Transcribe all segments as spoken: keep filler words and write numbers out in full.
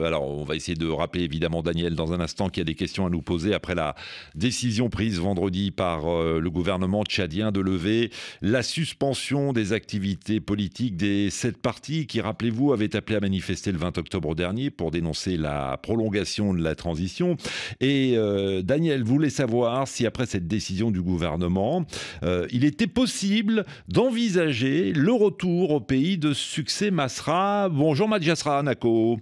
Alors, on va essayer de rappeler évidemment Daniel dans un instant qui a des questions à nous poser après la décision prise vendredi par euh, le gouvernement tchadien de lever la suspension des activités politiques des sept partis qui, rappelez-vous, avaient appelé à manifester le vingt octobre dernier pour dénoncer la prolongation de la transition. Et euh, Daniel voulait savoir si après cette décision du gouvernement, euh, il était possible d'envisager le retour au pays de Succès Masra. Bonjour Madjiasra Nako.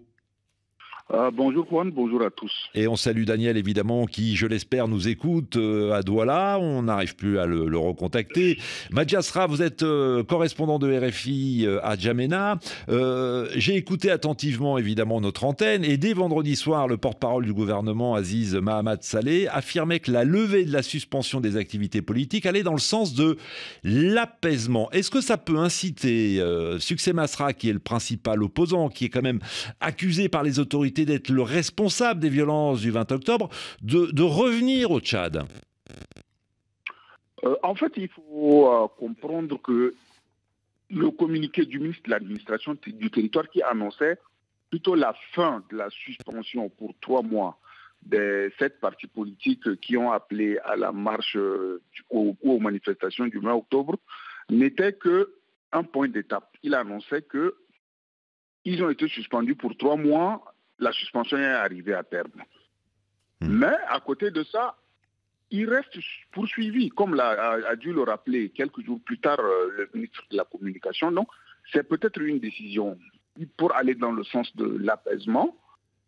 Euh, bonjour Juan, bonjour à tous. Et on salue Daniel évidemment qui, je l'espère, nous écoute euh, à Douala. On n'arrive plus à le, le recontacter. Madjiasra, vous êtes euh, correspondant de R F I euh, à Djamena. Euh, J'ai écouté attentivement évidemment notre antenne et dès vendredi soir, le porte-parole du gouvernement Aziz Mahamad Saleh affirmait que la levée de la suspension des activités politiques allait dans le sens de l'apaisement. Est-ce que ça peut inciter euh, Succès Masra, qui est le principal opposant, qui est quand même accusé par les autorités d'être le responsable des violences du vingt octobre, de, de revenir au Tchad? euh, En fait, il faut euh, comprendre que le communiqué du ministre de l'administration du territoire qui annonçait plutôt la fin de la suspension pour trois mois des sept partis politiques qui ont appelé à la marche euh, ou aux manifestations du vingt octobre n'était qu'un point d'étape. Il annonçait qu'ils ont été suspendus pour trois mois. La suspension est arrivée à terme. Mmh. Mais à côté de ça, il reste poursuivi, comme l'a, a, a dû le rappeler quelques jours plus tard euh, le ministre de la Communication. Donc, c'est peut-être une décision pour aller dans le sens de l'apaisement,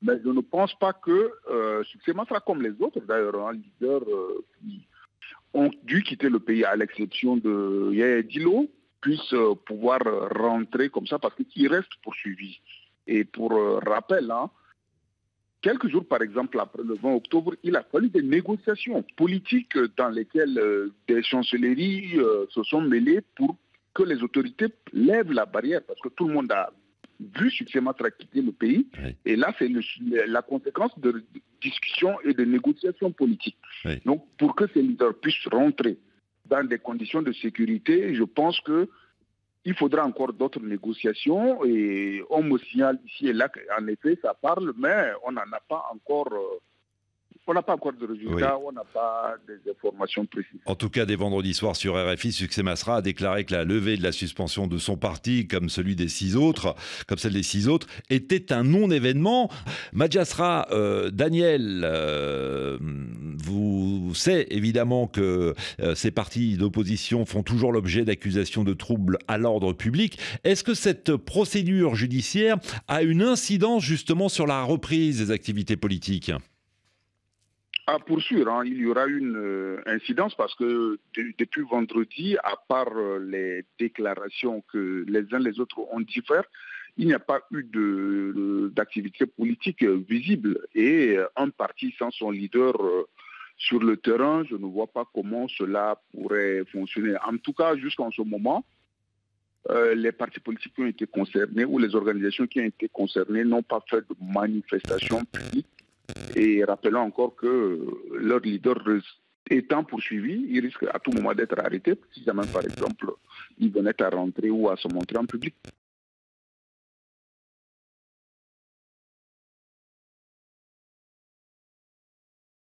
mais je ne pense pas que euh, Succès Masra, comme les autres d'ailleurs, un leader euh, qui ont dû quitter le pays, à l'exception de Yaya Dilo, puisse euh, pouvoir rentrer comme ça, parce qu'il reste poursuivi. Et pour euh, rappel, hein, quelques jours, par exemple, après le vingt octobre, il a fallu des négociations politiques dans lesquelles euh, des chancelleries euh, se sont mêlées pour que les autorités lèvent la barrière, parce que tout le monde a vu Succès Masra quitter le pays. Oui. Et là, c'est la conséquence de discussions et de négociations politiques. Oui. Donc, pour que ces leaders puissent rentrer dans des conditions de sécurité, je pense que il faudra encore d'autres négociations et on me signale ici et là qu'en effet ça parle, mais on n'en a pas encore... Euh On n'a pas encore de résultats, oui. On n'a pas des informations précises. En tout cas, dès vendredi soir sur R F I, Succès Masra a déclaré que la levée de la suspension de son parti, comme, celui des six autres, comme celle des six autres, était un non-événement. Madjiasra, euh, Daniel, euh, vous savez évidemment que euh, ces partis d'opposition font toujours l'objet d'accusations de troubles à l'ordre public. Est-ce que cette procédure judiciaire a une incidence justement sur la reprise des activités politiques ? Ah, pour sûr, hein, il y aura une euh, incidence parce que de, depuis vendredi, à part euh, les déclarations que les uns les autres ont dit faire, il n'y a pas eu d'activité politique euh, visible. Et euh, un parti sans son leader euh, sur le terrain, je ne vois pas comment cela pourrait fonctionner. En tout cas, jusqu'en ce moment, euh, les partis politiques qui ont été concernés ou les organisations qui ont été concernées n'ont pas fait de manifestations publiques. Et rappelons encore que leur leader étant poursuivi, il risque à tout moment d'être arrêté, si jamais par exemple il venait à rentrer ou à se montrer en public.